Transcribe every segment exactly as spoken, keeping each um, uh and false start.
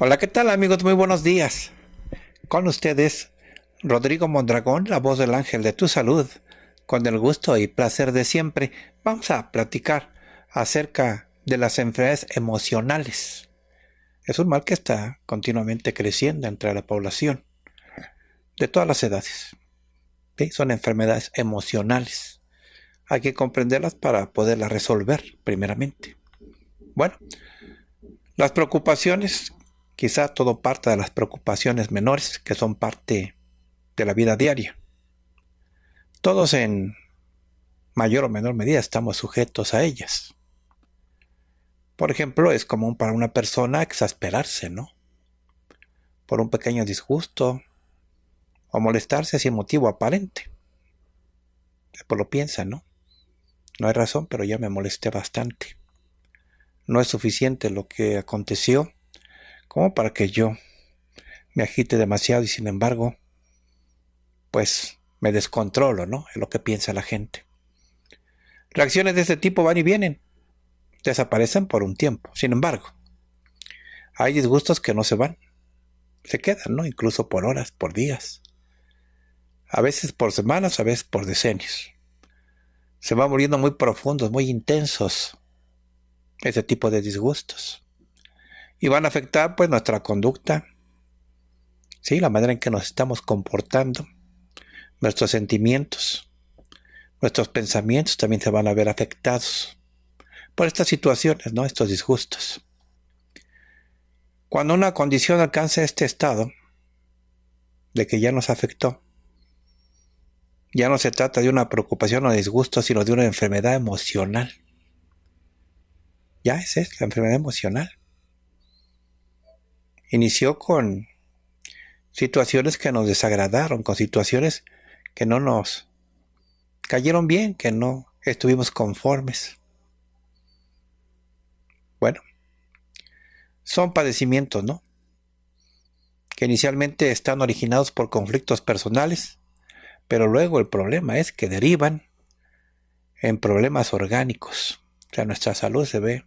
Hola, ¿qué tal, amigos? Muy buenos días. Con ustedes, Rodrigo Mondragón, la voz del Ángel de tu Salud. Con el gusto y placer de siempre, vamos a platicar acerca de las enfermedades emocionales. Es un mal que está continuamente creciendo entre la población, de todas las edades. ¿Sí? Son enfermedades emocionales. Hay que comprenderlas para poderlas resolver, primeramente. Bueno, las preocupaciones, quizá todo parte de las preocupaciones menores, que son parte de la vida diaria. Todos en mayor o menor medida estamos sujetos a ellas. Por ejemplo, es común para una persona exasperarse, ¿no? Por un pequeño disgusto o molestarse sin motivo aparente. Pues lo piensa, ¿no? No hay razón, pero ya me molesté bastante. No es suficiente lo que aconteció como para que yo me agite demasiado y sin embargo, pues me descontrolo, ¿no? Es lo que piensa la gente. Reacciones de este tipo van y vienen. Desaparecen por un tiempo. Sin embargo, hay disgustos que no se van. Se quedan, ¿no? Incluso por horas, por días. A veces por semanas, a veces por decenios. Se van volviendo muy profundos, muy intensos. Ese tipo de disgustos. Y van a afectar, pues, nuestra conducta. Sí, la manera en que nos estamos comportando. Nuestros sentimientos, nuestros pensamientos también se van a ver afectados por estas situaciones, ¿no? Estos disgustos. Cuando una condición alcanza este estado de que ya nos afectó, ya no se trata de una preocupación o disgusto, sino de una enfermedad emocional. Ya esa es la enfermedad emocional. Inició con situaciones que nos desagradaron, con situaciones que no nos cayeron bien, que no estuvimos conformes. Bueno, son padecimientos, ¿no? Que inicialmente están originados por conflictos personales, pero luego el problema es que derivan en problemas orgánicos. O sea, nuestra salud se ve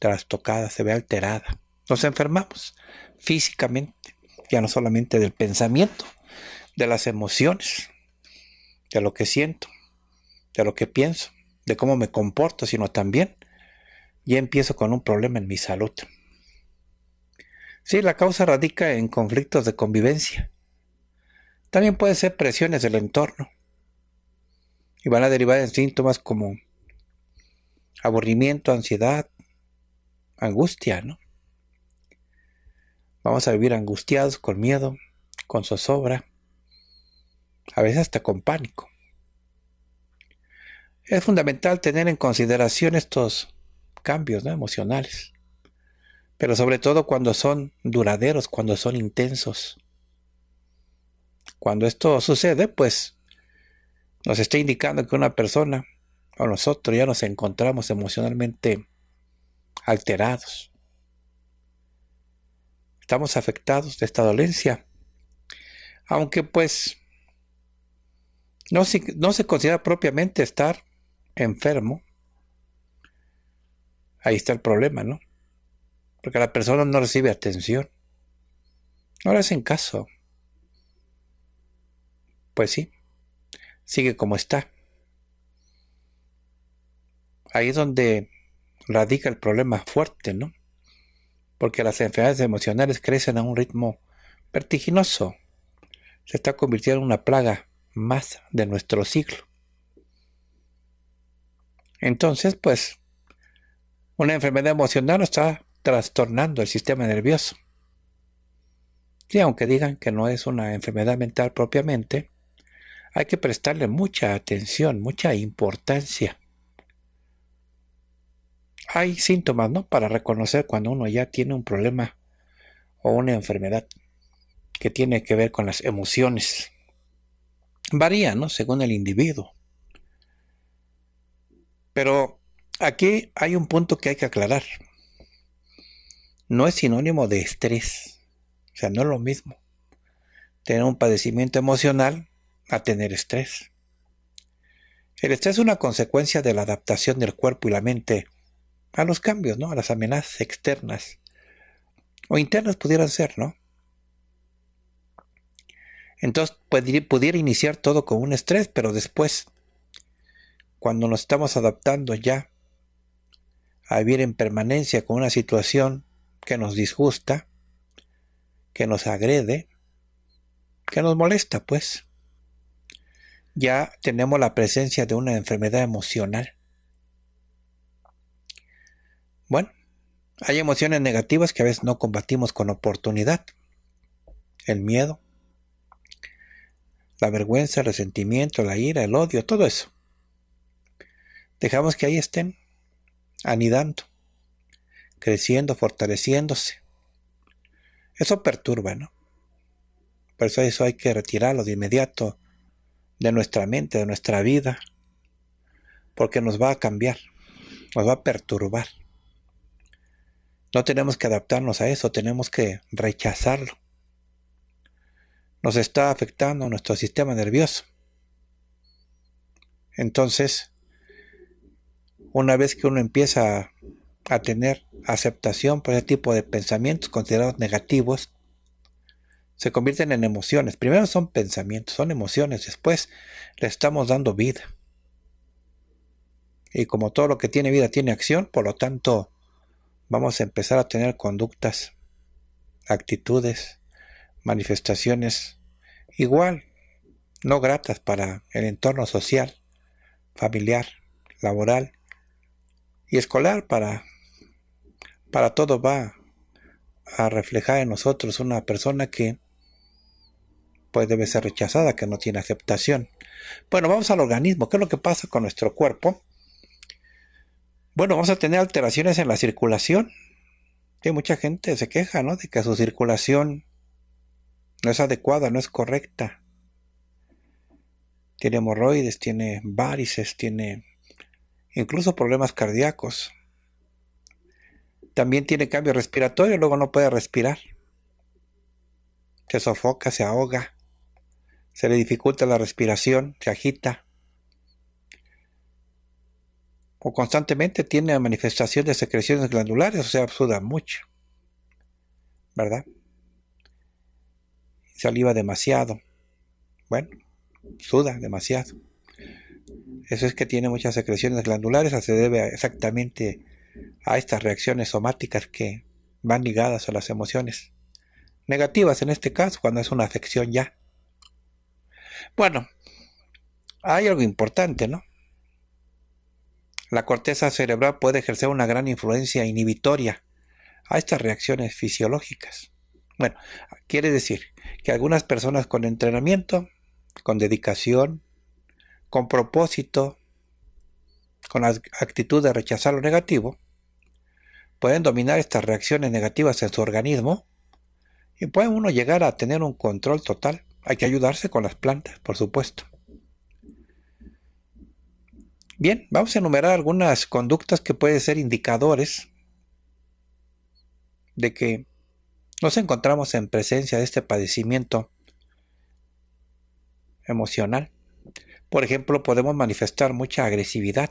trastocada, se ve alterada. Nos enfermamos físicamente, ya no solamente del pensamiento, de las emociones, de lo que siento, de lo que pienso, de cómo me comporto, sino también ya empiezo con un problema en mi salud. Sí, la causa radica en conflictos de convivencia. También pueden ser presiones del entorno y van a derivar en síntomas como aburrimiento, ansiedad, angustia, ¿no? Vamos a vivir angustiados, con miedo, con zozobra, a veces hasta con pánico. Es fundamental tener en consideración estos cambios, ¿no? emocionales, pero sobre todo cuando son duraderos, cuando son intensos. Cuando esto sucede, pues nos está indicando que una persona o nosotros ya nos encontramos emocionalmente alterados. Estamos afectados de esta dolencia, aunque pues no se, no se considera propiamente estar enfermo. Ahí está el problema, ¿no? Porque la persona no recibe atención, no le hacen caso. Pues sí, sigue como está. Ahí es donde radica el problema fuerte, ¿no? Porque las enfermedades emocionales crecen a un ritmo vertiginoso. Se está convirtiendo en una plaga más de nuestro siglo. Entonces, pues, una enfermedad emocional está trastornando el sistema nervioso. Y aunque digan que no es una enfermedad mental propiamente, hay que prestarle mucha atención, mucha importancia. Hay síntomas, ¿no?, para reconocer cuando uno ya tiene un problema o una enfermedad que tiene que ver con las emociones. Varía, ¿no?, según el individuo. Pero aquí hay un punto que hay que aclarar. No es sinónimo de estrés. O sea, no es lo mismo tener un padecimiento emocional a tener estrés. El estrés es una consecuencia de la adaptación del cuerpo y la mente a los cambios, ¿no?, a las amenazas externas o internas pudieran ser, ¿no? Entonces, pudiera iniciar todo con un estrés, pero después, cuando nos estamos adaptando ya a vivir en permanencia con una situación que nos disgusta, que nos agrede, que nos molesta, pues, ya tenemos la presencia de una enfermedad emocional. Bueno, hay emociones negativas que a veces no combatimos con oportunidad. El miedo, la vergüenza, el resentimiento, la ira, el odio, todo eso. Dejamos que ahí estén, anidando, creciendo, fortaleciéndose. Eso perturba, ¿no? Por eso eso hay que retirarlo de inmediato de nuestra mente, de nuestra vida, porque nos va a cambiar, nos va a perturbar. No tenemos que adaptarnos a eso, tenemos que rechazarlo. Nos está afectando nuestro sistema nervioso. Entonces, una vez que uno empieza a, a tener aceptación por ese tipo de pensamientos considerados negativos, se convierten en emociones. Primero son pensamientos, son emociones. Después le estamos dando vida. Y como todo lo que tiene vida tiene acción, por lo tanto, vamos a empezar a tener conductas, actitudes, manifestaciones igual, no gratas para el entorno social, familiar, laboral y escolar. Para, para todo va a reflejar en nosotros una persona que pues debe ser rechazada, que no tiene aceptación. Bueno, vamos al organismo. ¿Qué es lo que pasa con nuestro cuerpo? Bueno, vamos a tener alteraciones en la circulación. Sí, mucha gente se queja, ¿no?, de que su circulación no es adecuada, no es correcta. Tiene hemorroides, tiene varices, tiene incluso problemas cardíacos. También tiene cambios respiratorios, luego no puede respirar. Se sofoca, se ahoga, se le dificulta la respiración, se agita. O constantemente tiene manifestación de secreciones glandulares, o sea, suda mucho, ¿verdad? Saliva demasiado. Bueno, suda demasiado. Eso es que tiene muchas secreciones glandulares, se debe exactamente a estas reacciones somáticas que van ligadas a las emociones negativas, en este caso, cuando es una afección ya. Bueno, hay algo importante, ¿no? La corteza cerebral puede ejercer una gran influencia inhibitoria a estas reacciones fisiológicas. Bueno, quiere decir que algunas personas con entrenamiento, con dedicación, con propósito, con la actitud de rechazar lo negativo, pueden dominar estas reacciones negativas en su organismo y puede uno llegar a tener un control total. Hay que ayudarse con las plantas, por supuesto. Bien, vamos a enumerar algunas conductas que pueden ser indicadores de que nos encontramos en presencia de este padecimiento emocional. Por ejemplo, podemos manifestar mucha agresividad.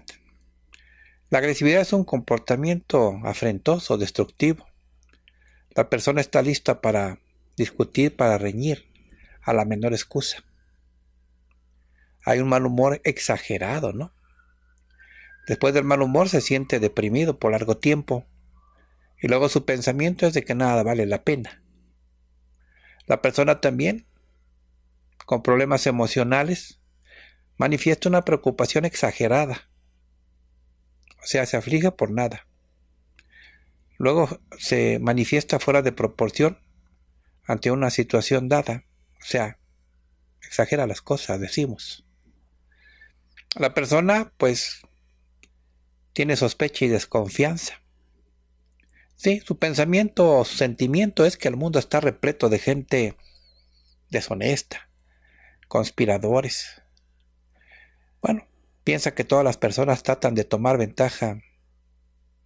La agresividad es un comportamiento afrentoso, destructivo. La persona está lista para discutir, para reñir a la menor excusa. Hay un mal humor exagerado, ¿no? Después del mal humor se siente deprimido por largo tiempo y luego su pensamiento es de que nada vale la pena. La persona también, con problemas emocionales, manifiesta una preocupación exagerada. O sea, se aflige por nada. Luego se manifiesta fuera de proporción ante una situación dada. O sea, exagera las cosas, decimos. La persona, pues, tiene sospecha y desconfianza. Sí, su pensamiento o su sentimiento es que el mundo está repleto de gente deshonesta, conspiradores. Bueno, piensa que todas las personas tratan de tomar ventaja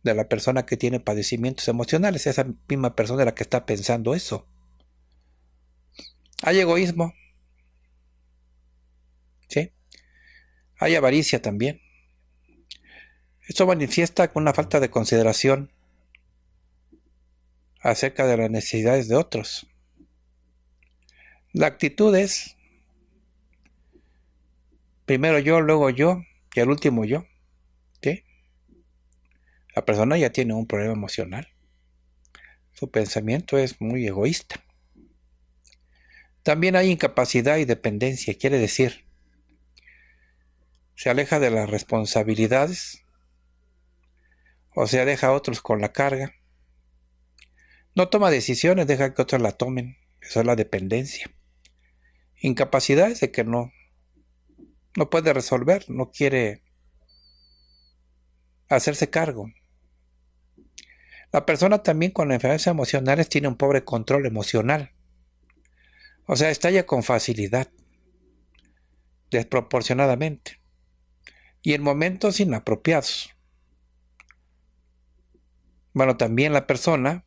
de la persona que tiene padecimientos emocionales. Esa misma persona es la que está pensando eso. Hay egoísmo. ¿Sí? Hay avaricia también. Esto manifiesta una falta de consideración acerca de las necesidades de otros. La actitud es primero yo, luego yo y al último yo. ¿Sí? La persona ya tiene un problema emocional. Su pensamiento es muy egoísta. También hay incapacidad y dependencia, quiere decir, se aleja de las responsabilidades o se deja a otros con la carga. No toma decisiones, deja que otros la tomen. Esa es la dependencia. Incapacidad es de que no, no puede resolver, no quiere hacerse cargo. La persona también con enfermedades emocionales tiene un pobre control emocional. O sea, estalla con facilidad, desproporcionadamente, y en momentos inapropiados. Bueno, también la persona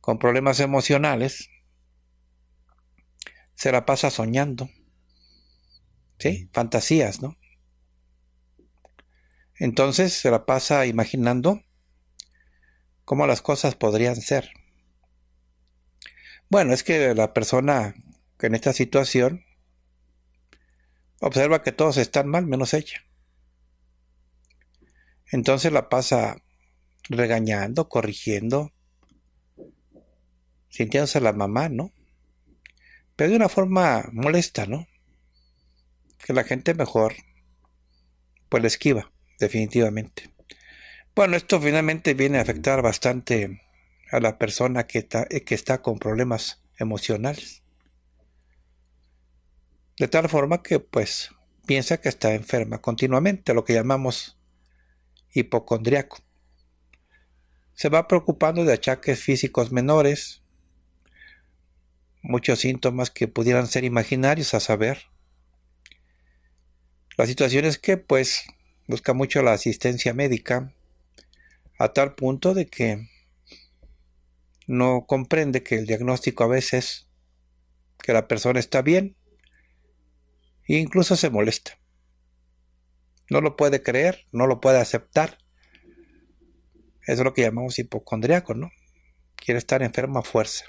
con problemas emocionales se la pasa soñando, ¿sí? Fantasías, ¿no? Entonces se la pasa imaginando cómo las cosas podrían ser. Bueno, es que la persona que en esta situación observa que todos están mal menos ella. Entonces la pasa regañando, corrigiendo, sintiéndose la mamá, ¿no? Pero de una forma molesta, ¿no? Que la gente mejor pues la esquiva, definitivamente. Bueno, esto finalmente viene a afectar bastante a la persona que está, que está con problemas emocionales. De tal forma que pues piensa que está enferma continuamente, lo que llamamos hipocondriaco. Se va preocupando de achaques físicos menores, muchos síntomas que pudieran ser imaginarios a saber. La situación es que pues busca mucho la asistencia médica a tal punto de que no comprende que el diagnóstico a veces que la persona está bien e incluso se molesta. No lo puede creer, no lo puede aceptar. Eso es lo que llamamos hipocondriaco, ¿no? Quiere estar enfermo a fuerza.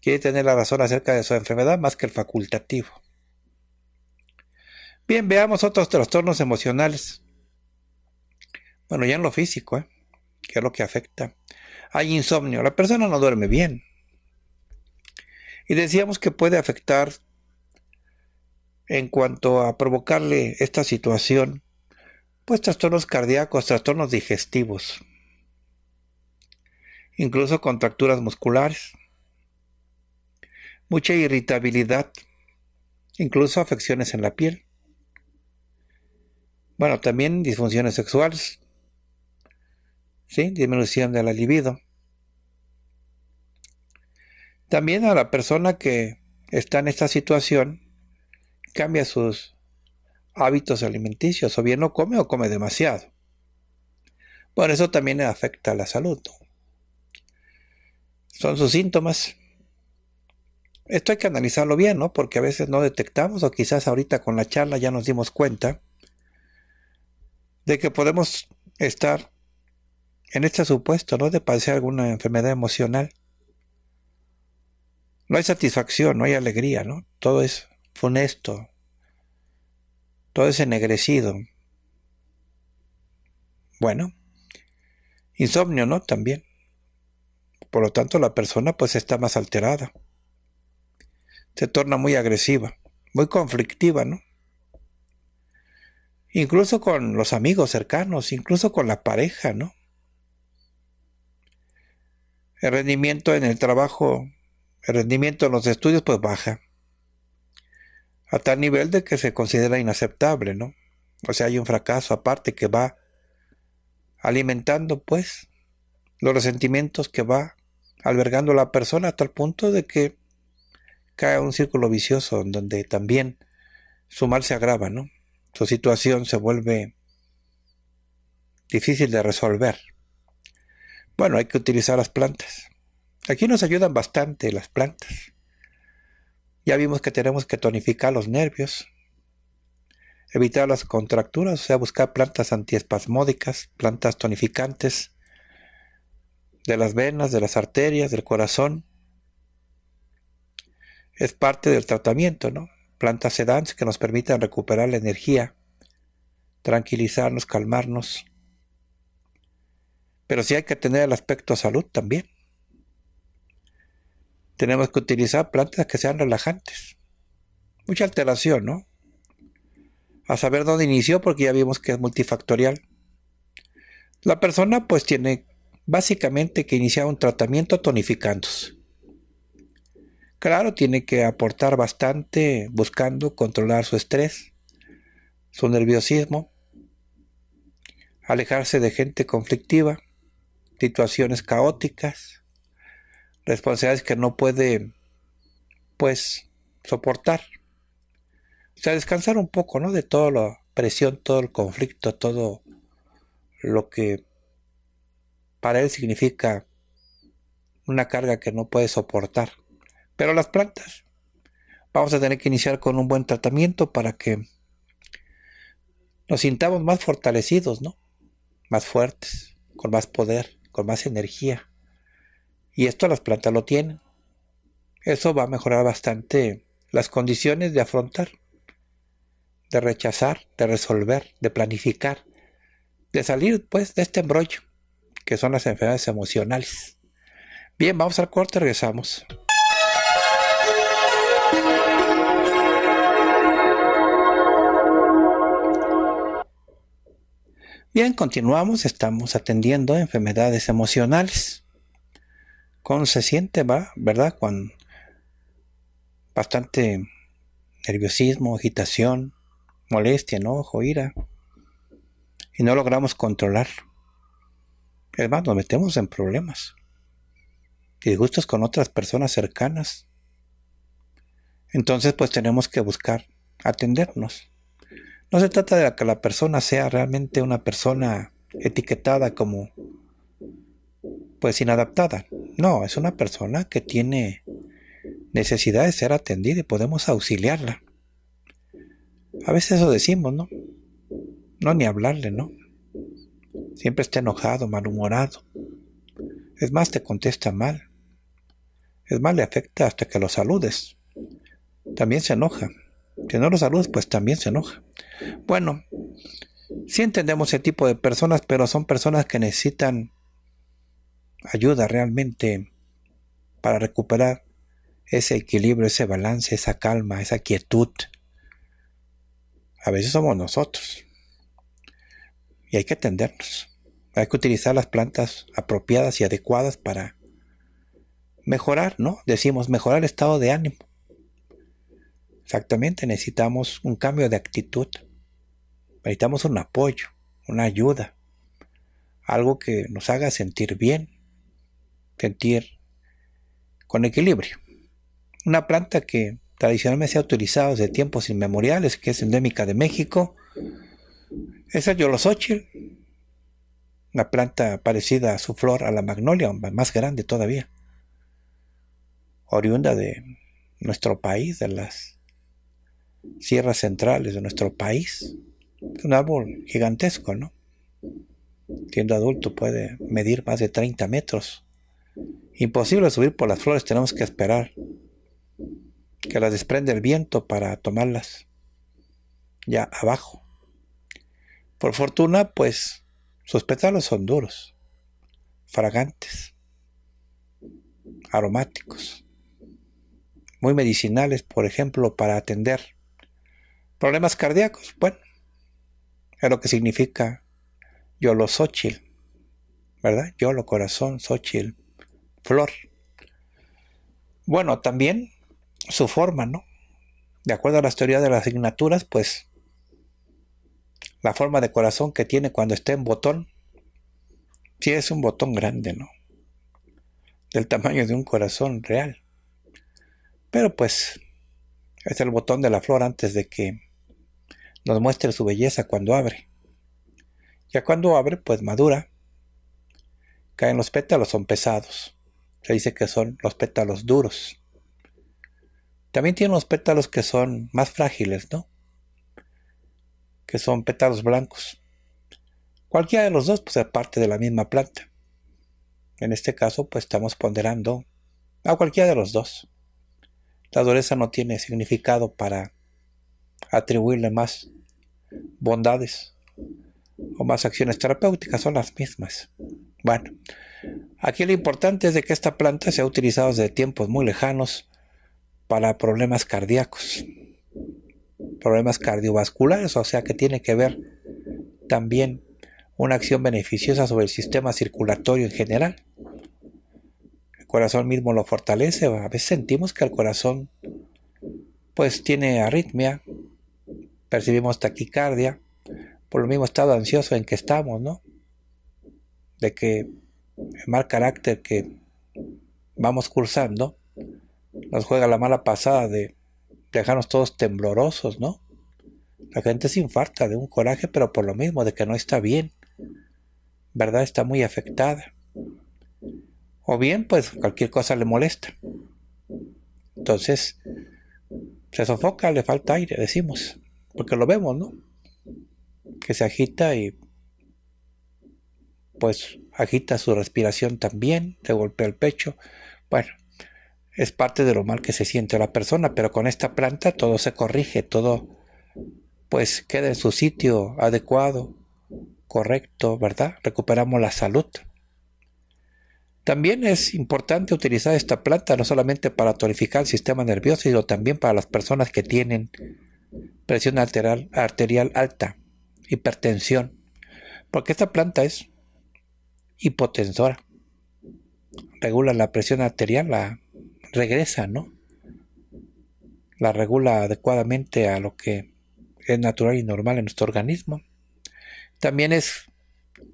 Quiere tener la razón acerca de su enfermedad más que el facultativo. Bien, veamos otros trastornos emocionales. Bueno, ya en lo físico, ¿eh? Que es lo que afecta. Hay insomnio, la persona no duerme bien. Y decíamos que puede afectar en cuanto a provocarle esta situación, pues trastornos cardíacos, trastornos digestivos, incluso contracturas musculares, mucha irritabilidad, incluso afecciones en la piel. Bueno, también disfunciones sexuales, ¿sí? Disminución de la libido. También a la persona que está en esta situación cambia sus hábitos alimenticios, o bien no come o come demasiado. Bueno, eso también afecta a la salud, ¿no? Son sus síntomas. Esto hay que analizarlo bien, ¿no? Porque a veces no detectamos, o quizás ahorita con la charla ya nos dimos cuenta de que podemos estar en este supuesto, ¿no? De padecer alguna enfermedad emocional. No hay satisfacción, no hay alegría, ¿no? Todo es funesto. Todo es ennegrecido. Bueno. Insomnio, ¿no? También. Por lo tanto, la persona pues está más alterada. Se torna muy agresiva. Muy conflictiva, ¿no? Incluso con los amigos cercanos. Incluso con la pareja, ¿no? El rendimiento en el trabajo, el rendimiento en los estudios, pues baja. a tal nivel de que se considera inaceptable, ¿no? O sea, hay un fracaso aparte que va alimentando, pues, los resentimientos que va albergando la persona hasta el punto de que cae un círculo vicioso en donde también su mal se agrava, ¿no? Su situación se vuelve difícil de resolver. Bueno, hay que utilizar las plantas. Aquí nos ayudan bastante las plantas. Ya vimos que tenemos que tonificar los nervios, evitar las contracturas, o sea, buscar plantas antiespasmódicas, plantas tonificantes de las venas, de las arterias, del corazón. Es parte del tratamiento, ¿no? Plantas sedantes que nos permitan recuperar la energía, tranquilizarnos, calmarnos. Pero sí hay que tener el aspecto salud también. Tenemos que utilizar plantas que sean relajantes. Mucha alteración, ¿no? A saber dónde inició, porque ya vimos que es multifactorial. La persona pues tiene básicamente que iniciar un tratamiento tonificandos. Claro, tiene que aportar bastante buscando controlar su estrés, su nerviosismo, alejarse de gente conflictiva, situaciones caóticas, responsabilidades que no puede, pues, soportar. O sea, descansar un poco, ¿no? De toda la presión, todo el conflicto, todo lo que para él significa una carga que no puede soportar. Pero las plantas, vamos a tener que iniciar con un buen tratamiento para que nos sintamos más fortalecidos, ¿no? Más fuertes, con más poder, con más energía. Y esto las plantas lo tienen. Eso va a mejorar bastante las condiciones de afrontar, de rechazar, de resolver, de planificar, de salir pues de este embrollo, que son las enfermedades emocionales. Bien, vamos al corte, regresamos. Bien, continuamos, estamos atendiendo enfermedades emocionales. ¿Cómo se siente, va, verdad? Con bastante nerviosismo, agitación, molestia, enojo, ira. Y no logramos controlar. Es más, nos metemos en problemas. Disgustos con otras personas cercanas. Entonces, pues tenemos que buscar atendernos. No se trata de que la persona sea realmente una persona etiquetada como, pues, inadaptada. No, es una persona que tiene necesidad de ser atendida y podemos auxiliarla. A veces eso decimos, ¿no? No, ni hablarle, ¿no? Siempre está enojado, malhumorado. Es más, te contesta mal. Es más, le afecta hasta que lo saludes. También se enoja. Si no lo saludas, pues también se enoja. Bueno, sí entendemos ese tipo de personas, pero son personas que necesitan ayuda realmente para recuperar ese equilibrio, ese balance, esa calma, esa quietud. A veces somos nosotros. Y hay que atendernos. Hay que utilizar las plantas apropiadas y adecuadas para mejorar, ¿no? Decimos mejorar el estado de ánimo. Exactamente, necesitamos un cambio de actitud, necesitamos un apoyo, una ayuda, algo que nos haga sentir bien, sentir con equilibrio. Una planta que tradicionalmente se ha utilizado desde tiempos inmemoriales, que es endémica de México, es el Yoloxóchitl, una planta parecida a su flor, a la magnolia, más grande todavía, oriunda de nuestro país, de las sierras centrales de nuestro país. Es un árbol gigantesco, ¿no? Siendo adulto puede medir más de treinta metros. Imposible subir por las flores, tenemos que esperar que las desprende el viento para tomarlas ya abajo. Por fortuna, pues, sus pétalos son duros, fragantes, aromáticos, muy medicinales, por ejemplo, para atender problemas cardíacos. Bueno, es lo que significa Yoloxóchitl, ¿verdad? Yolo, corazón, Xochitl, flor. Bueno, también su forma, ¿no? de acuerdo a las teorías de las asignaturas, pues la forma de corazón que tiene cuando está en botón, sí es un botón grande, ¿no? Del tamaño de un corazón real. Pero pues es el botón de la flor antes de que nos muestre su belleza cuando abre. Ya cuando abre, pues madura. Caen los pétalos, son pesados. Se dice que son los pétalos duros. También tiene unos pétalos que son más frágiles, ¿no? Que son pétalos blancos. Cualquiera de los dos, pues, es parte de la misma planta. En este caso, pues, estamos ponderando a cualquiera de los dos. La dureza no tiene significado para atribuirle más bondades o más acciones terapéuticas, son las mismas. Bueno, aquí lo importante es de que esta planta se ha utilizado desde tiempos muy lejanos para problemas cardíacos, problemas cardiovasculares, o sea que tiene que ver también una acción beneficiosa sobre el sistema circulatorio en general. El corazón mismo lo fortalece. A veces sentimos que el corazón pues tiene arritmia, percibimos taquicardia, por lo mismo estado ansioso en que estamos, ¿no? De que el mal carácter que vamos cursando nos juega la mala pasada de dejarnos todos temblorosos, ¿no? La gente se infarta de un coraje, pero por lo mismo, de que no está bien, ¿verdad? Está muy afectada. O bien, pues, cualquier cosa le molesta. Entonces, se sofoca, le falta aire, decimos. Porque lo vemos, ¿no? Que se agita y, pues, agita su respiración también, se golpea el pecho. Bueno, es parte de lo mal que se siente la persona, pero con esta planta todo se corrige, todo, pues, queda en su sitio adecuado, correcto, ¿verdad? Recuperamos la salud. También es importante utilizar esta planta no solamente para tonificar el sistema nervioso, sino también para las personas que tienen presión arterial, arterial alta, hipertensión, porque esta planta es hipotensora, regula la presión arterial, la regresa, ¿no? La regula adecuadamente a lo que es natural y normal en nuestro organismo. También es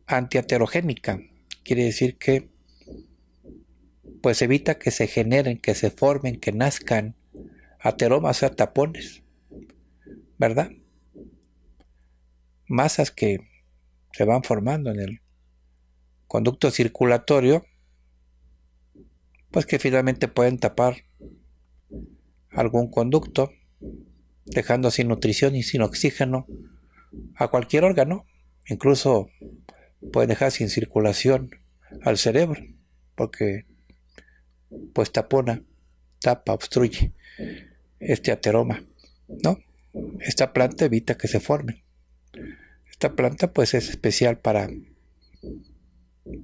antiaterogénica, quiere decir que pues evita que se generen, que se formen, que nazcan ateromas, o sea, tapones, ¿verdad? Masas que se van formando en el conducto circulatorio, pues que finalmente pueden tapar algún conducto, dejando sin nutrición y sin oxígeno a cualquier órgano, incluso pueden dejar sin circulación al cerebro, porque pues tapona, tapa, obstruye este ateroma, ¿no? Esta planta evita que se forme. Esta planta pues es especial para,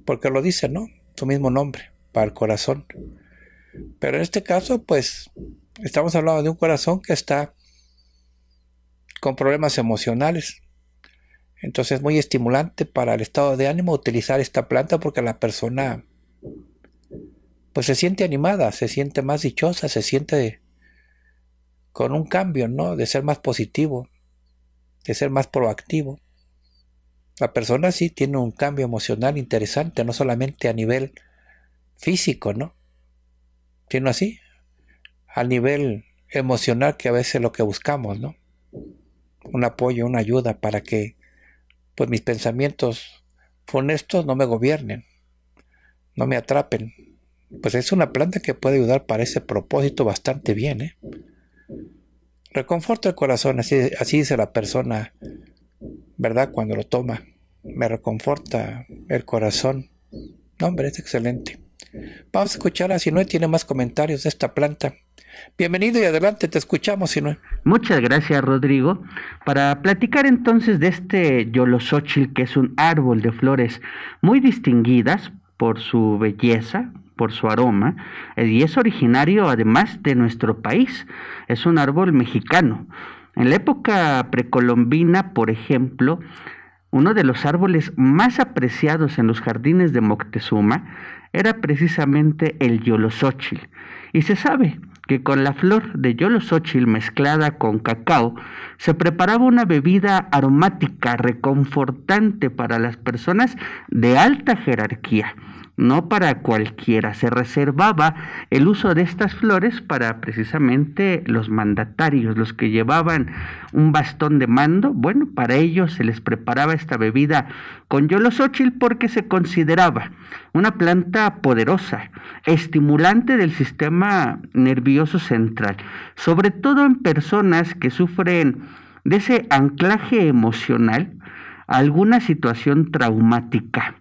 porque lo dice, ¿no? Su mismo nombre, para el corazón. Pero en este caso pues estamos hablando de un corazón que está con problemas emocionales. Entonces es muy estimulante para el estado de ánimo utilizar esta planta, porque la persona pues se siente animada, se siente más dichosa, se siente con un cambio, ¿no? De ser más positivo, de ser más proactivo. La persona sí tiene un cambio emocional interesante, no solamente a nivel físico, ¿no? Sino así, a nivel emocional, que a veces es lo que buscamos, ¿no? Un apoyo, una ayuda para que pues mis pensamientos funestos no me gobiernen, no me atrapen. Pues es una planta que puede ayudar para ese propósito bastante bien, ¿eh? Reconforta el corazón, así, así dice la persona, ¿verdad? Cuando lo toma, me reconforta el corazón. No, hombre, es excelente. Vamos a escuchar a Sinué, tiene más comentarios de esta planta. Bienvenido y adelante, te escuchamos, Sinué. Muchas gracias, Rodrigo. Para platicar entonces de este Yoloxóchitl, que es un árbol de flores muy distinguidas por su belleza, por su aroma, y es originario además de nuestro país. Es un árbol mexicano. En la época precolombina, por ejemplo, uno de los árboles más apreciados en los jardines de Moctezuma era precisamente el Yoloxóchitl, y se sabe que con la flor de Yoloxóchitl mezclada con cacao se preparaba una bebida aromática reconfortante para las personas de alta jerarquía, no para cualquiera. Se reservaba el uso de estas flores para precisamente los mandatarios, los que llevaban un bastón de mando. Bueno, para ellos se les preparaba esta bebida con Yoloxóchitl porque se consideraba una planta poderosa, estimulante del sistema nervioso central, sobre todo en personas que sufren de ese anclaje emocional a alguna situación traumática,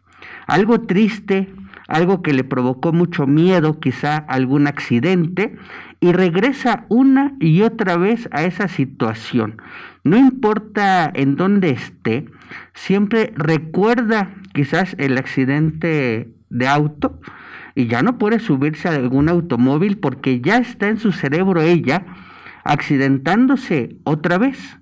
algo triste, algo que le provocó mucho miedo, quizá algún accidente, y regresa una y otra vez a esa situación. No importa en dónde esté, siempre recuerda quizás el accidente de auto, y ya no puede subirse a algún automóvil porque ya está en su cerebro ella accidentándose otra vez.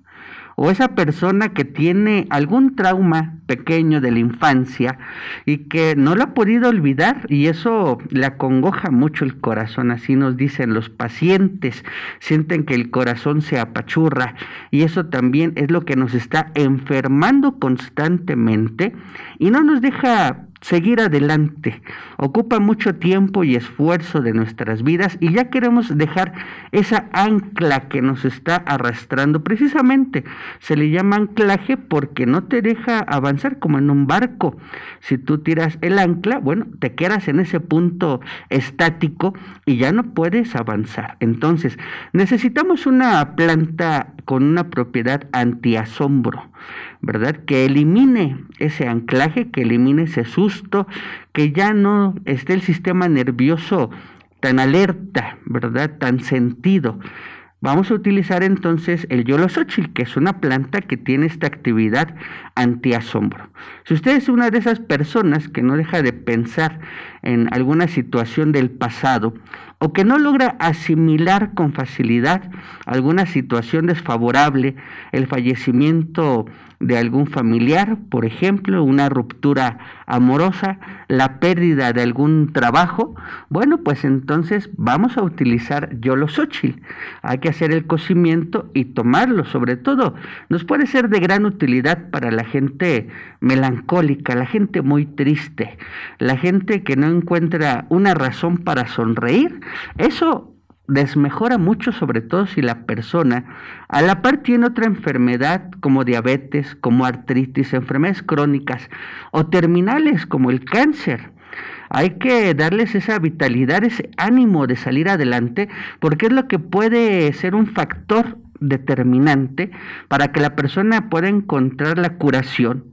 O esa persona que tiene algún trauma pequeño de la infancia y que no lo ha podido olvidar, y eso le acongoja mucho el corazón, así nos dicen los pacientes, sienten que el corazón se apachurra, y eso también es lo que nos está enfermando constantemente y no nos deja seguir adelante. Ocupa mucho tiempo y esfuerzo de nuestras vidas y ya queremos dejar esa ancla que nos está arrastrando. Precisamente se le llama anclaje porque no te deja avanzar, como en un barco. Si tú tiras el ancla, bueno, te quedas en ese punto estático y ya no puedes avanzar. Entonces, necesitamos una planta con una propiedad antiasombro, ¿verdad? Que elimine ese anclaje, que elimine ese susto, que ya no esté el sistema nervioso tan alerta, ¿verdad? Tan sentido. Vamos a utilizar entonces el Yoloxóchitl, que es una planta que tiene esta actividad antiasombro. Si usted es una de esas personas que no deja de pensar en alguna situación del pasado o que no logra asimilar con facilidad alguna situación desfavorable, el fallecimiento de algún familiar, por ejemplo, una ruptura amorosa, la pérdida de algún trabajo, bueno, pues entonces vamos a utilizar Yoloxóchitl. Hay que hacer el cocimiento y tomarlo. Sobre todo, nos puede ser de gran utilidad para la gente melancólica, la gente muy triste, la gente que no encuentra una razón para sonreír. Eso desmejora mucho, sobre todo si la persona a la par tiene otra enfermedad como diabetes, como artritis, enfermedades crónicas o terminales como el cáncer. Hay que darles esa vitalidad, ese ánimo de salir adelante, porque es lo que puede ser un factor determinante para que la persona pueda encontrar la curación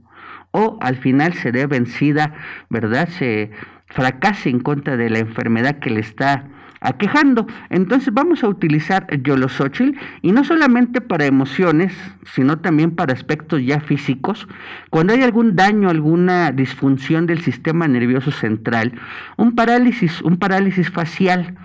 o al final se dé vencida, ¿verdad? Se fracase en contra de la enfermedad que le está aquejando. Entonces vamos a utilizar Yoloxóchitl, y no solamente para emociones, sino también para aspectos ya físicos. Cuando hay algún daño, alguna disfunción del sistema nervioso central, un parálisis, un parálisis facial,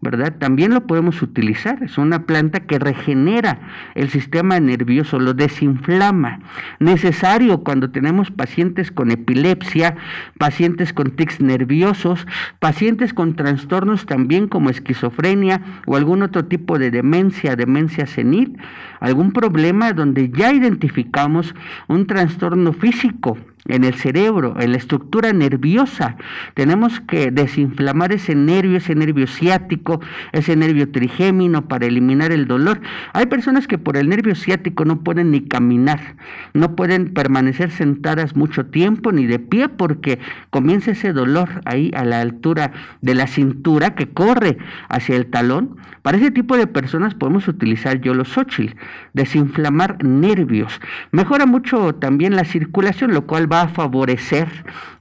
¿verdad? También lo podemos utilizar. Es una planta que regenera el sistema nervioso, lo desinflama. Necesario cuando tenemos pacientes con epilepsia, pacientes con tics nerviosos, pacientes con trastornos también como esquizofrenia o algún otro tipo de demencia, demencia senil, algún problema donde ya identificamos un trastorno físico en el cerebro, en la estructura nerviosa. Tenemos que desinflamar ese nervio, ese nervio ciático, ese nervio trigémino, para eliminar el dolor. Hay personas que por el nervio ciático no pueden ni caminar, no pueden permanecer sentadas mucho tiempo ni de pie, porque comienza ese dolor ahí a la altura de la cintura que corre hacia el talón. Para ese tipo de personas podemos utilizar Yoloxóchitl, desinflamar nervios. Mejora mucho también la circulación, lo cual va a favorecer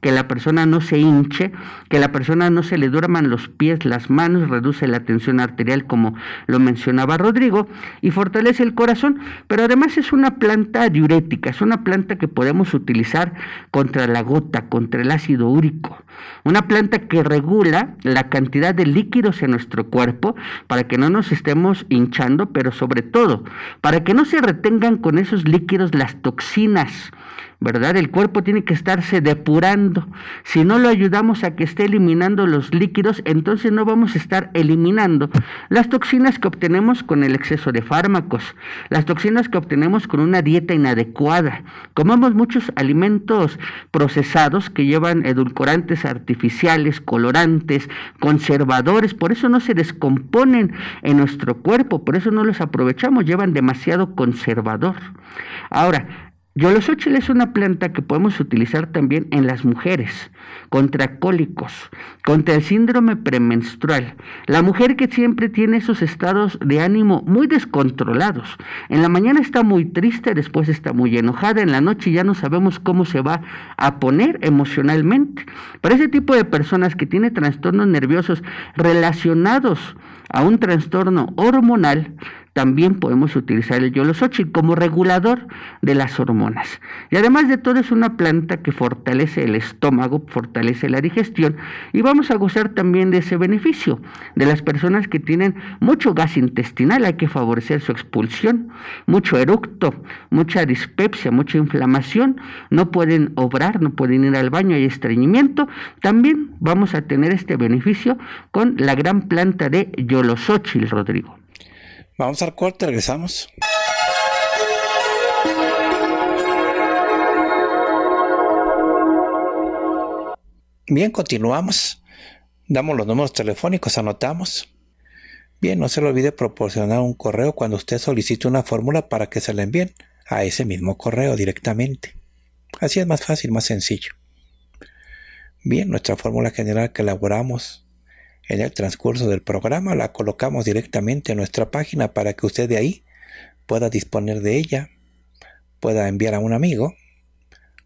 que la persona no se hinche, que la persona no se le duerman los pies, las manos, reduce la tensión arterial, como lo mencionaba Rodrigo, y fortalece el corazón. Pero además es una planta diurética, es una planta que podemos utilizar contra la gota, contra el ácido úrico, una planta que regula la cantidad de líquidos en nuestro cuerpo para que no nos estemos hinchando, pero sobre todo para que no se retengan con esos líquidos las toxinas ¿verdad? El cuerpo tiene que estarse depurando. Si no lo ayudamos a que esté eliminando los líquidos, entonces no vamos a estar eliminando las toxinas que obtenemos con el exceso de fármacos, las toxinas que obtenemos con una dieta inadecuada. Comemos muchos alimentos procesados que llevan edulcorantes artificiales, colorantes, conservadores, por eso no se descomponen en nuestro cuerpo, por eso no los aprovechamos, llevan demasiado conservador. Ahora, Yoloxóchitl es una planta que podemos utilizar también en las mujeres, contra cólicos, contra el síndrome premenstrual. La mujer que siempre tiene esos estados de ánimo muy descontrolados. En la mañana está muy triste, después está muy enojada, en la noche ya no sabemos cómo se va a poner emocionalmente. Para ese tipo de personas que tienen trastornos nerviosos relacionados a un trastorno hormonal, también podemos utilizar el yoloxóchitl como regulador de las hormonas. Y además de todo es una planta que fortalece el estómago, fortalece la digestión, y vamos a gozar también de ese beneficio de las personas que tienen mucho gas intestinal. Hay que favorecer su expulsión, mucho eructo, mucha dispepsia, mucha inflamación, no pueden obrar, no pueden ir al baño, hay estreñimiento. También vamos a tener este beneficio con la gran planta de yoloxóchitl, Rodrigo. Vamos al corte, regresamos. Bien, continuamos. Damos los números telefónicos, anotamos. Bien, no se le olvide proporcionar un correo cuando usted solicite una fórmula para que se la envíen a ese mismo correo directamente. Así es más fácil, más sencillo. Bien, nuestra fórmula general que elaboramos en el transcurso del programa la colocamos directamente en nuestra página para que usted de ahí pueda disponer de ella, pueda enviar a un amigo,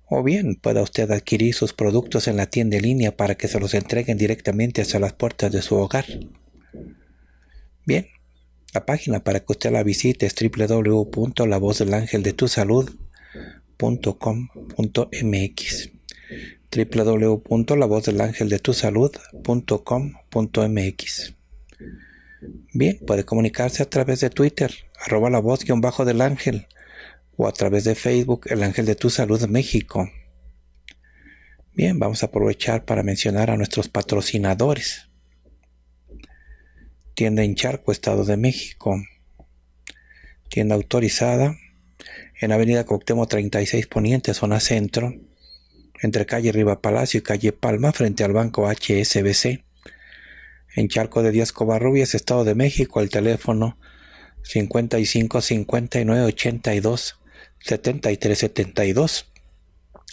o bien pueda usted adquirir sus productos en la tienda en línea para que se los entreguen directamente hacia las puertas de su hogar. Bien, la página para que usted la visite es doble u doble u doble u punto la voz del ángel de tu salud punto com punto m x. doble u doble u doble u punto la voz del ángel de tu salud punto com punto m x. Bien, puede comunicarse a través de Twitter, arroba la voz guión bajo del ángel, o a través de Facebook, El Ángel de tu Salud México. Bien, vamos a aprovechar para mencionar a nuestros patrocinadores. Tienda en Charco, Estado de México. Tienda autorizada en Avenida Cuauhtémoc treinta y seis Poniente, zona centro, entre calle Riva Palacio y calle Palma, frente al banco H S B C. En Charco de Díaz Covarrubias, Estado de México, el teléfono cincuenta y cinco, cincuenta y nueve, ochenta y dos, setenta y tres, setenta y dos.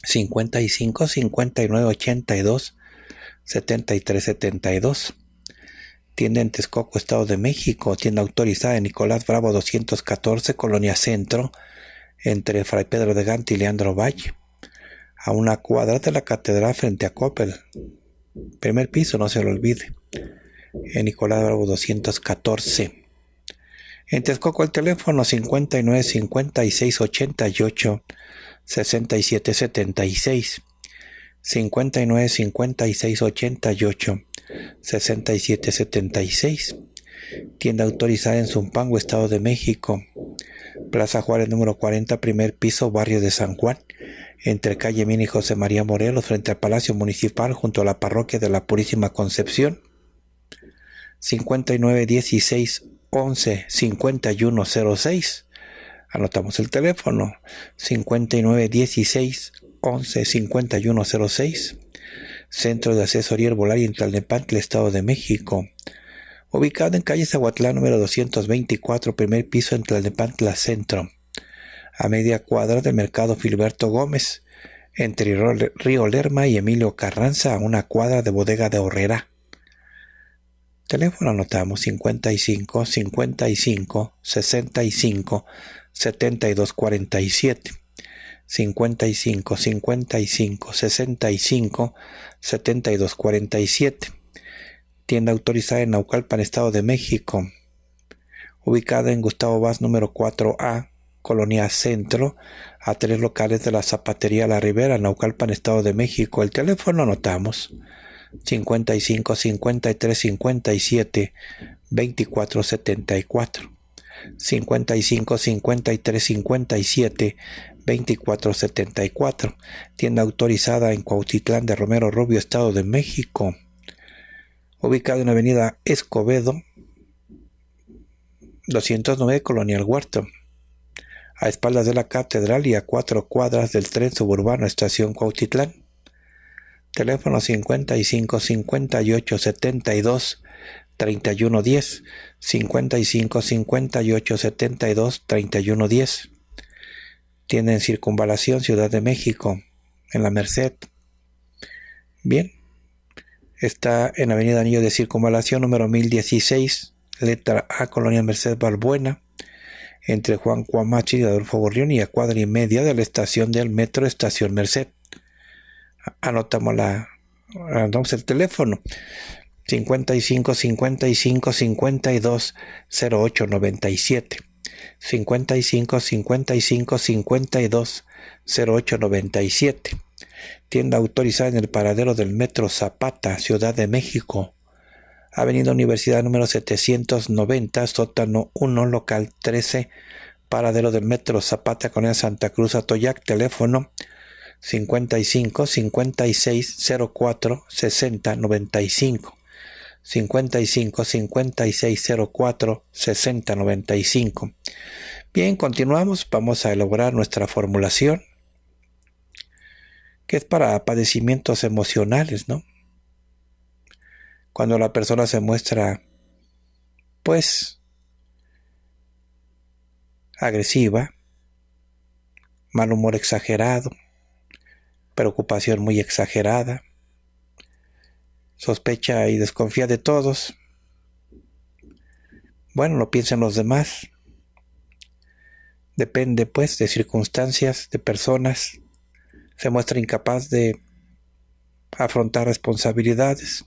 cincuenta y cinco, cincuenta y nueve, ochenta y dos, setenta y tres, setenta y dos. Tienda en Texcoco, Estado de México. Tienda autorizada en Nicolás Bravo doscientos catorce, Colonia Centro, entre Fray Pedro de Gante y Leandro Valle, a una cuadra de la catedral frente a Coppel. Primer piso, no se lo olvide. En Nicolás Bravo doscientos catorce. En Texcoco el teléfono cincuenta y nueve, cincuenta y seis, ochenta y ocho, sesenta y siete, setenta y seis. cincuenta y nueve, cincuenta y seis, ochenta y ocho, sesenta y siete, setenta y seis. Tienda autorizada en Zumpango, Estado de México. Plaza Juárez número cuarenta, primer piso, barrio de San Juan, entre calle Mina y José María Morelos, frente al Palacio Municipal, junto a la Parroquia de la Purísima Concepción. cincuenta y nueve, dieciséis, once, cincuenta y uno, cero seis. Anotamos el teléfono, cincuenta y nueve, dieciséis, once, cincuenta y uno, cero seis. Centro de Asesoría Herbolaria en Tlalnepantla, Estado de México. Ubicado en calle Zahuatlán número doscientos veinticuatro, primer piso, en Tlalnepantla Centro, a media cuadra del mercado Filiberto Gómez, entre Río Lerma y Emilio Carranza, a una cuadra de Bodega de Horrera. Teléfono anotamos cincuenta y cinco, cincuenta y cinco, sesenta y cinco, setenta y dos, cuarenta y siete. cincuenta y cinco, cincuenta y cinco, sesenta y cinco, setenta y dos, cuarenta y siete. Tienda autorizada en Naucalpan, Estado de México, ubicada en Gustavo Vaz número cuatro A, Colonia Centro, a tres locales de la Zapatería La Ribera, Naucalpan, Estado de México. El teléfono anotamos cincuenta y cinco, cincuenta y tres, cincuenta y siete, veinticuatro, setenta y cuatro. cincuenta y cinco, cincuenta y tres, cincuenta y siete, veinticuatro setenta y cuatro. Tienda autorizada en Cuautitlán de Romero Rubio, Estado de México. Ubicado en la avenida Escobedo, doscientos nueve, Colonia Huerto, a espaldas de la Catedral y a cuatro cuadras del tren suburbano Estación Cuautitlán. Teléfono cincuenta y cinco, cincuenta y ocho, setenta y dos, treinta y uno diez, cincuenta y cinco, cincuenta y ocho, setenta y dos, treinta y uno diez. Tienda en Circunvalación, Ciudad de México, en la Merced. Bien, está en avenida Anillo de Circunvalación, número mil dieciséis, letra A, Colonia Merced Balbuena, entre Juan Cuamachi y Adolfo Gorrión, y a cuadra y media de la estación del metro, Estación Merced. Anotamos la, anotamos el teléfono cincuenta y cinco, cincuenta y cinco, cincuenta y dos, cero ocho noventa y siete, cincuenta y cinco, cincuenta y cinco, cincuenta y dos, cero ocho noventa y siete. Tienda autorizada en el paradero del metro Zapata, Ciudad de México, avenida Universidad número setecientos noventa, sótano uno, local trece, paradero del metro Zapata, Colonia Santa Cruz, Atoyac. Teléfono cincuenta y cinco, cincuenta y seis, cero cuatro, sesenta, noventa y cinco, cincuenta y cinco, cincuenta y seis, cero cuatro, sesenta, noventa y cinco. Bien, continuamos. Vamos a elaborar nuestra formulación, que es para padecimientos emocionales, ¿no? Cuando la persona se muestra, pues, agresiva, mal humor exagerado, preocupación muy exagerada, sospecha y desconfía de todos, bueno, no piensa en los demás, depende pues de circunstancias, de personas, se muestra incapaz de afrontar responsabilidades,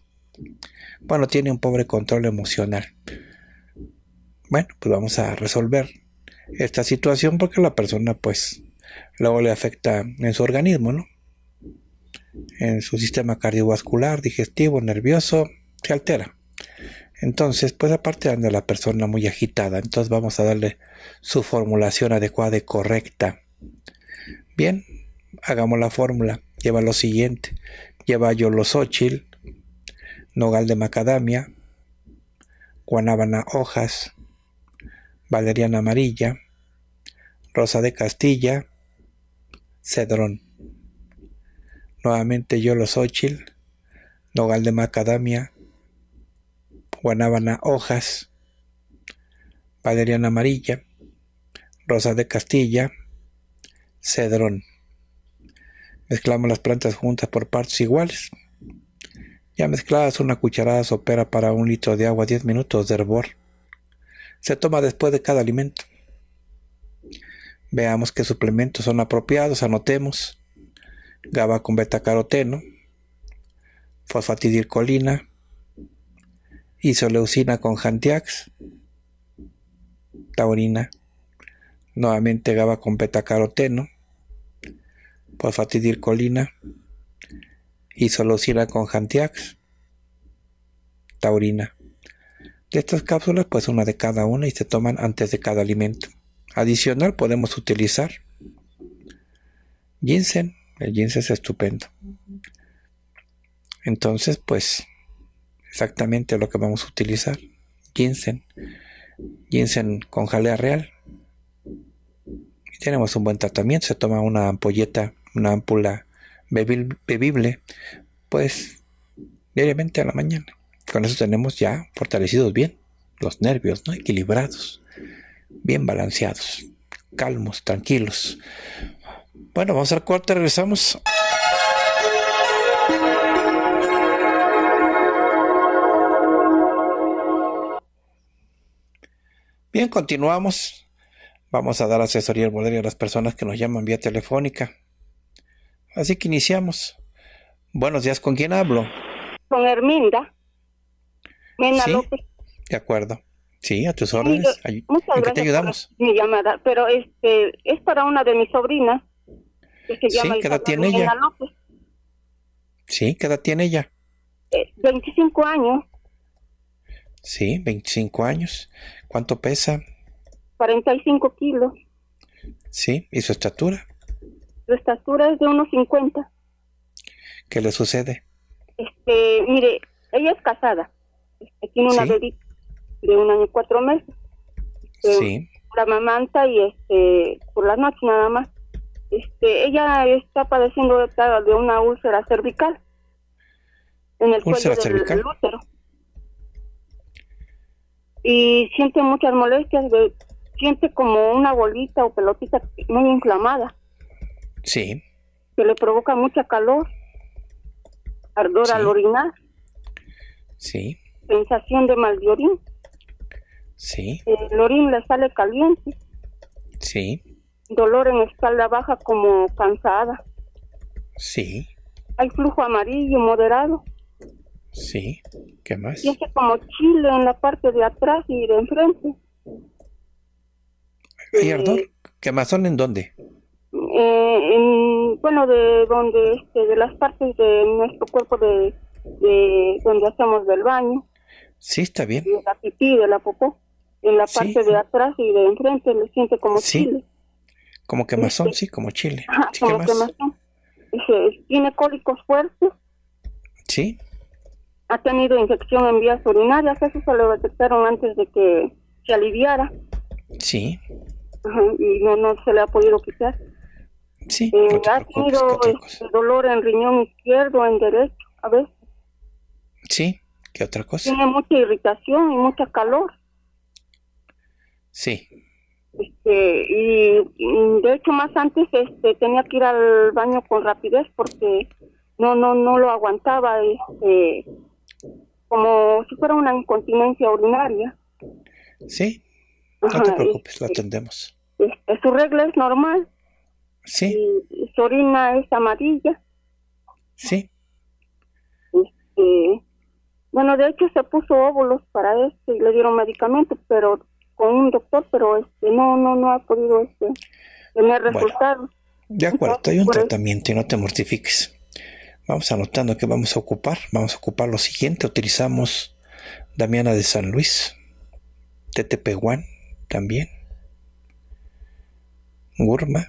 bueno, tiene un pobre control emocional. Bueno, pues vamos a resolver esta situación, porque la persona pues luego le afecta en su organismo, ¿no? En su sistema cardiovascular, digestivo, nervioso, se altera. Entonces, pues aparte anda la persona muy agitada, entonces vamos a darle su formulación adecuada y correcta. Bien, hagamos la fórmula. Lleva lo siguiente: lleva yoloxóchitl, nogal de macadamia, guanábana hojas, valeriana amarilla, rosa de Castilla, cedrón. Nuevamente yoloxóchitl, nogal de macadamia, guanábana hojas, valeriana amarilla, rosa de Castilla, cedrón. Mezclamos las plantas juntas por partes iguales. Ya mezcladas, una cucharada sopera para un litro de agua, diez minutos de hervor. Se toma después de cada alimento. Veamos qué suplementos son apropiados, anotemos. GABA con betacaroteno, fosfatidilcolina, isoleucina con Jantiax, taurina, nuevamente GABA con betacaroteno, fosfatidilcolina, isoleucina con Jantiax, taurina. De estas cápsulas, pues una de cada una, y se toman antes de cada alimento. Adicional, podemos utilizar ginseng. El ginseng es estupendo. Entonces, pues, exactamente lo que vamos a utilizar. Ginseng. Ginseng con jalea real. Y tenemos un buen tratamiento. Se toma una ampolleta, una ámpula bebible, pues, diariamente a la mañana. Con eso tenemos ya fortalecidos bien los nervios, ¿no? Equilibrados, bien balanceados, calmos, tranquilos. Bueno, vamos al corte, regresamos. Bien, continuamos. Vamos a dar asesoría al volver a las personas que nos llaman vía telefónica. Así que iniciamos. Buenos días, ¿con quién hablo? Con Herminda. Mena, sí, López. De acuerdo. Sí, a tus órdenes. Ay, muchas gracias. ¿En qué te ayudamos? Mi llamada, pero este es para una de mis sobrinas. Que sí, ¿qué edad tiene ella? Sí, ¿qué edad tiene ella? Eh, veinticinco años. Sí, veinticinco años. ¿Cuánto pesa? cuarenta y cinco kilos. Sí, ¿y su estatura? Su estatura es de unos cincuenta. ¿Qué le sucede? Este, mire, ella es casada. Este, tiene una ¿Sí? bebita de un año y cuatro meses. Este, sí. La mamanta y este, por las noches nada más. Este, ella está padeciendo de, de una úlcera cervical. En el ¿Úlcera cuello cervical? Del, del útero. Y siente muchas molestias, de, siente como una bolita o pelotita muy inflamada. Sí. Que le provoca mucha calor, ardor sí. al orinar. Sí. Sensación de mal de orín. Sí. El orín le sale caliente. Sí. Dolor en espalda baja como cansada. Sí. Hay flujo amarillo moderado. Sí, ¿qué más? Siente como chile en la parte de atrás y de enfrente. ¿Hay eh, ardor? ¿Quemazón en dónde? Eh, en, bueno, de donde, este, de las partes de nuestro cuerpo de, de donde hacemos del baño. Sí, está bien. De la pipí, de la popó. En la parte sí. de atrás y de enfrente le siente como sí. chile. Como quemazón, este, sí, como chile. Ajá, sí, como quemazón. Este, tiene cólicos fuertes. Sí. Ha tenido infección en vías urinarias, eso se lo detectaron antes de que se aliviara. Sí. Ajá, y no, no se le ha podido quitar. Sí. Eh, no te ha tenido este, dolor en riñón izquierdo, en derecho, a veces. Sí, ¿qué otra cosa? Tiene mucha irritación y mucha calor. Sí. Este, y, y de hecho más antes este, tenía que ir al baño con rapidez porque no, no, no lo aguantaba, este... como si fuera una incontinencia urinaria. Sí, no Ajá, te preocupes, la atendemos. Este, su regla es normal. Sí. Y su orina es amarilla. Sí. Este, bueno, de hecho se puso óvulos para esto y le dieron medicamentos, pero con un doctor, pero este no, no, no ha podido este tener resultados. Bueno, de acuerdo, hay un tratamiento y no te mortifiques. Vamos anotando que vamos a ocupar. Vamos a ocupar lo siguiente. Utilizamos Damiana de San Luis, Tetepehuán también, Gurma,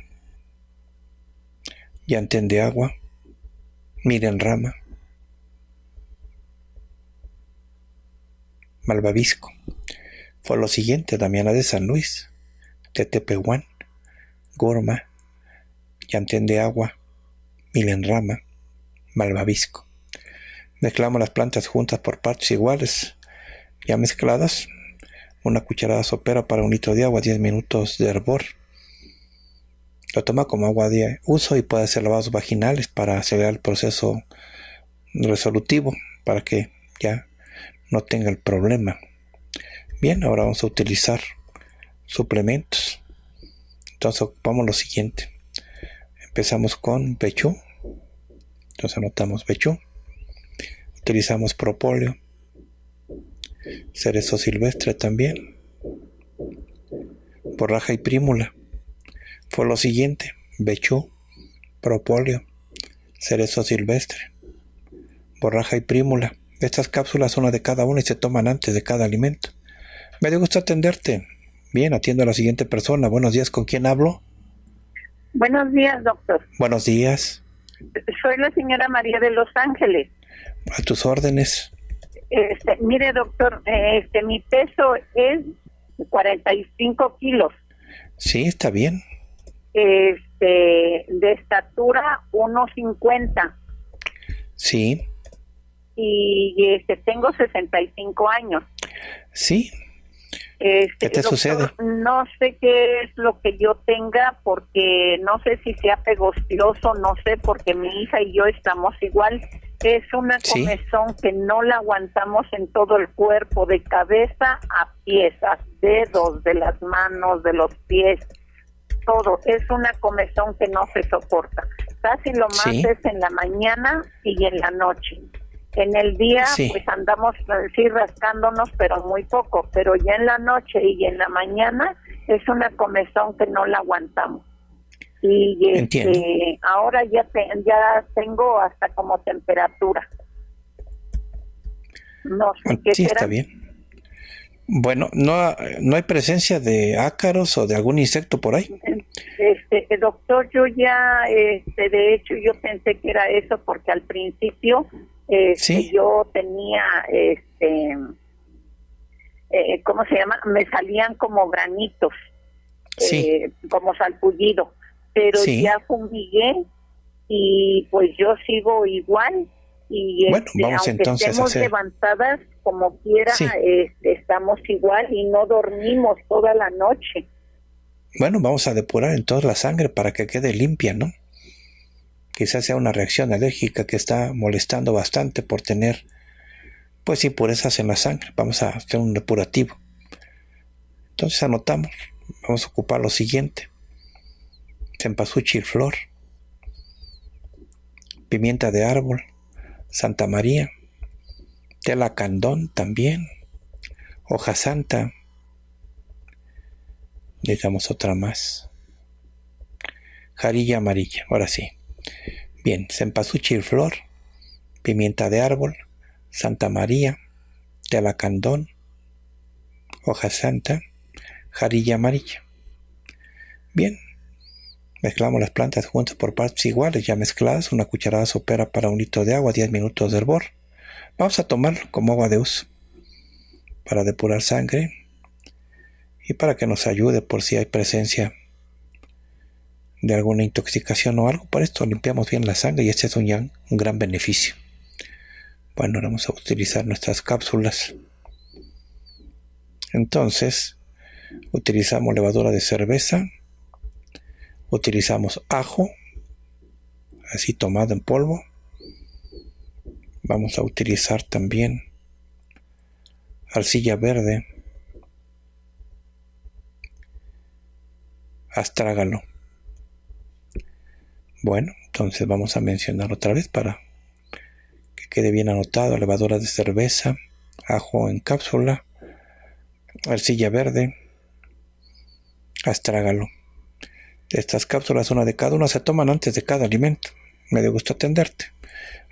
Yantén de Agua, Miren Rama, Malvavisco. Fue lo siguiente: Damiana de San Luis, Tetepehuán, Gurma, Yantén de Agua, Miren Rama, Malvavisco. Mezclamos las plantas juntas por partes iguales, ya mezcladas. Una cucharada sopera para un litro de agua, diez minutos de hervor. Lo toma como agua de uso y puede hacer lavados vaginales para acelerar el proceso resolutivo, para que ya no tenga el problema. Bien, ahora vamos a utilizar suplementos. Entonces ocupamos lo siguiente. Empezamos con Bechú. Entonces anotamos Bechú, utilizamos propóleo, cerezo silvestre también, borraja y prímula. Fue lo siguiente: Bechú, propóleo, cerezo silvestre, borraja y prímula. Estas cápsulas son las de cada una y se toman antes de cada alimento. Me dio gusto atenderte. Bien, atiendo a la siguiente persona. Buenos días, ¿con quién hablo? Buenos días, doctor. Buenos días. Soy la señora María de Los Ángeles. A tus órdenes. Este, mire, doctor, este, mi peso es cuarenta y cinco kilos. Sí, está bien. Este, de estatura uno cincuenta. Sí. Y este, tengo sesenta y cinco años. Sí. Este, ¿Qué te doctor, sucede? No sé qué es lo que yo tenga, porque no sé si sea pegostioso, no sé, porque mi hija y yo estamos igual. Es una comezón ¿Sí? que no la aguantamos en todo el cuerpo, de cabeza a pies, a dedos, de las manos, de los pies, todo. Es una comezón que no se soporta. Casi lo más ¿Sí? es en la mañana y en la noche. En el día, sí. pues andamos sí, rascándonos, pero muy poco. Pero ya en la noche y en la mañana es una comezón que no la aguantamos. Y este, ahora ya, te, ya tengo hasta como temperatura. No sé, sí, ¿qué será? Está bien. Bueno, ¿no, no hay presencia de ácaros o de algún insecto por ahí? Este, doctor, yo ya, este, de hecho, yo pensé que era eso porque al principio este, ¿sí? yo tenía, este, eh, ¿cómo se llama? Me salían como granitos, sí. eh, como salpullido, pero sí. ya fumigué y pues yo sigo igual. Y bueno, este, vamos aunque entonces estemos a hacer... levantadas como quiera, sí. este, estamos igual y no dormimos toda la noche. Bueno, vamos a depurar entonces la sangre para que quede limpia, ¿no? Quizás sea una reacción alérgica que está molestando bastante por tener, pues, impurezas en la sangre. Vamos a hacer un depurativo. Entonces anotamos, vamos a ocupar lo siguiente: cempasúchil flor, pimienta de árbol, Santa María, tela candón también, hoja santa, necesitamos otra más, jarilla amarilla, ahora sí. Bien, cempasúchil flor, pimienta de árbol, Santa María, tela candón, hoja santa, jarilla amarilla. Bien, mezclamos las plantas juntas por partes iguales, ya mezcladas. Una cucharada sopera para un litro de agua, diez minutos de hervor. Vamos a tomarlo como agua de uso para depurar sangre y para que nos ayude por si hay presencia de alguna intoxicación o algo. Por esto limpiamos bien la sangre y este es un, ya, un gran beneficio. Bueno, ahora vamos a utilizar nuestras cápsulas. Entonces, utilizamos levadura de cerveza. Utilizamos ajo, así tomado en polvo. Vamos a utilizar también arcilla verde, astrágalo. Bueno, entonces vamos a mencionar otra vez para que quede bien anotado: levadura de cerveza, ajo en cápsula, arcilla verde, astrágalo. Estas cápsulas, una de cada una, se toman antes de cada alimento. Me dio gusto atenderte.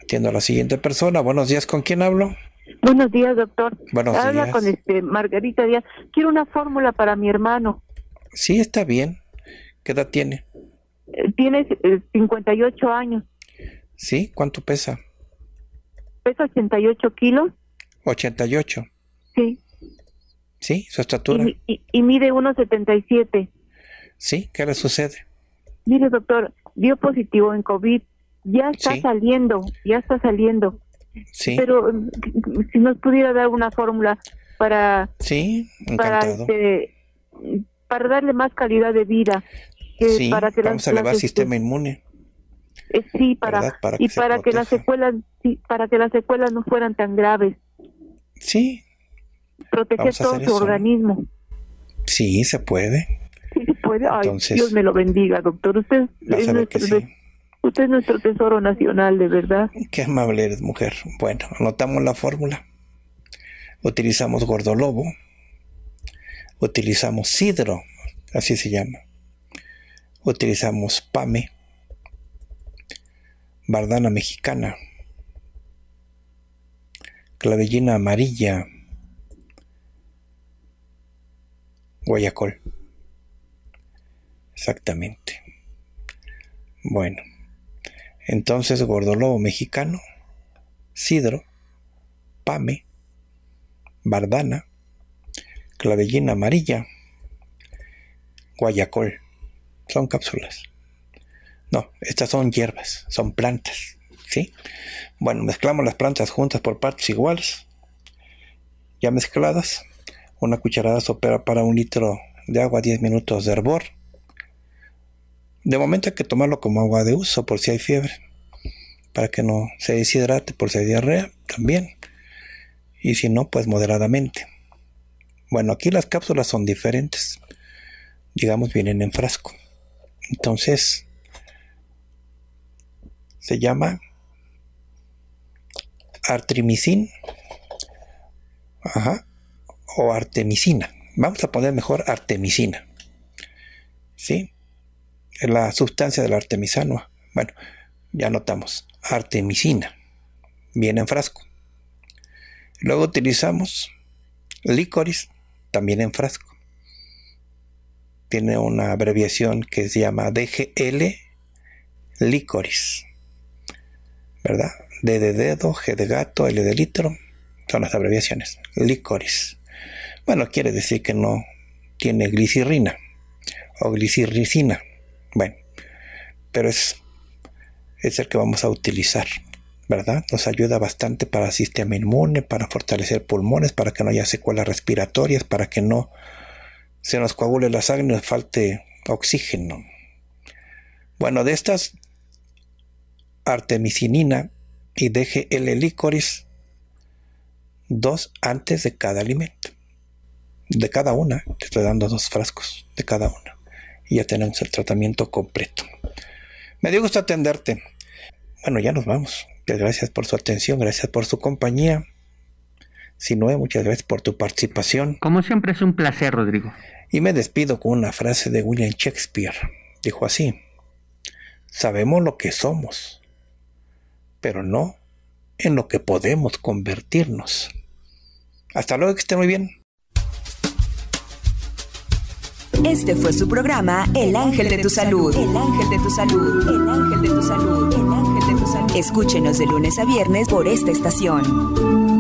Atiendo a la siguiente persona. Buenos días, ¿con quién hablo? Buenos días, doctor. Buenos días. Habla con este Margarita Díaz. Quiero una fórmula para mi hermano. Sí, está bien. ¿Qué edad tiene? Eh, tiene eh, cincuenta y ocho años. Sí, ¿cuánto pesa? Pesa ochenta y ocho kilos. ¿ochenta y ocho? Sí. Sí, su estatura. Y, y, y mide uno setenta y siete. ¿Sí? ¿Qué le sucede? Mire, doctor, dio positivo en COVID. Ya está sí. saliendo, ya está saliendo. Sí. Pero si nos pudiera dar una fórmula para... Sí, encantado. Para, este, para darle más calidad de vida. Que sí, para que vamos las, a elevar el sistema inmune. Eh, sí, para, para y para que, las secuelas, sí, para que las secuelas no fueran tan graves. Sí. Proteger todo su eso. organismo. Sí, se puede. Ay, entonces, Dios me lo bendiga, doctor. Usted es, nuestro, sí. usted es nuestro tesoro nacional, de verdad. Qué amable eres, mujer. Bueno, anotamos la fórmula. Utilizamos gordolobo. Utilizamos sidro, así se llama. Utilizamos pame, bardana mexicana, clavellina amarilla, guayacol. Exactamente. Bueno, entonces gordolobo mexicano, sidro, pame, bardana, clavellina amarilla, guayacol. Son cápsulas. No, estas son hierbas, son plantas, ¿sí? Bueno, mezclamos las plantas juntas por partes iguales. Ya mezcladas, una cucharada sopera para un litro de agua, diez minutos de hervor. De momento hay que tomarlo como agua de uso por si hay fiebre, para que no se deshidrate, por si hay diarrea también, y si no, pues moderadamente. Bueno, aquí las cápsulas son diferentes, digamos vienen en frasco, entonces se llama artemisina, ajá, o artemisina, vamos a poner mejor artemisina, ¿sí? La sustancia de la artemisina. Bueno, ya anotamos. Artemisina. Viene en frasco. Luego utilizamos licorice, también en frasco. Tiene una abreviación que se llama D G L Licoris, ¿verdad? D de dedo, G de gato, L de litro, son las abreviaciones. Licoris. Bueno, quiere decir que no tiene glicirrina o glicirricina. Bueno, pero es, es el que vamos a utilizar, ¿verdad? Nos ayuda bastante para el sistema inmune, para fortalecer pulmones, para que no haya secuelas respiratorias, para que no se nos coagule la sangre y nos falte oxígeno. Bueno, de estas, artemisinina y D G L licoris, dos antes de cada alimento. De cada una, te estoy dando dos frascos de cada una. Y ya tenemos el tratamiento completo. Me dio gusto atenderte. Bueno, ya nos vamos. Muchas gracias por su atención, gracias por su compañía. Sinué, muchas gracias por tu participación. Como siempre es un placer, Rodrigo. Y me despido con una frase de William Shakespeare. Dijo así: sabemos lo que somos, pero no en lo que podemos convertirnos. Hasta luego, que estén muy bien. Este fue su programa El Ángel de tu Salud. El Ángel de tu Salud. El Ángel de tu Salud. El Ángel de tu Salud. Escúchenos de lunes a viernes por esta estación.